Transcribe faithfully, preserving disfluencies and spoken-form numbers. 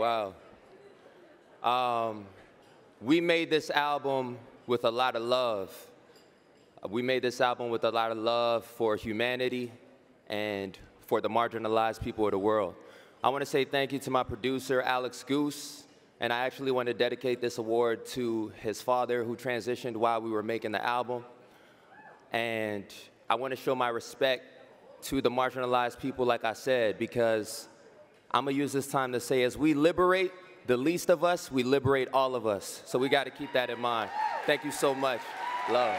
Wow. Um, we made this album with a lot of love. We made this album with a lot of love for humanity and for the marginalized people of the world. I want to say thank you to my producer, Alex Goose, and I actually want to dedicate this award to his father, who transitioned while we were making the album. And I want to show my respect to the marginalized people, like I said, because I'm going to use this time to say, as we liberate the least of us, we liberate all of us. So we got to keep that in mind. Thank you so much. Love.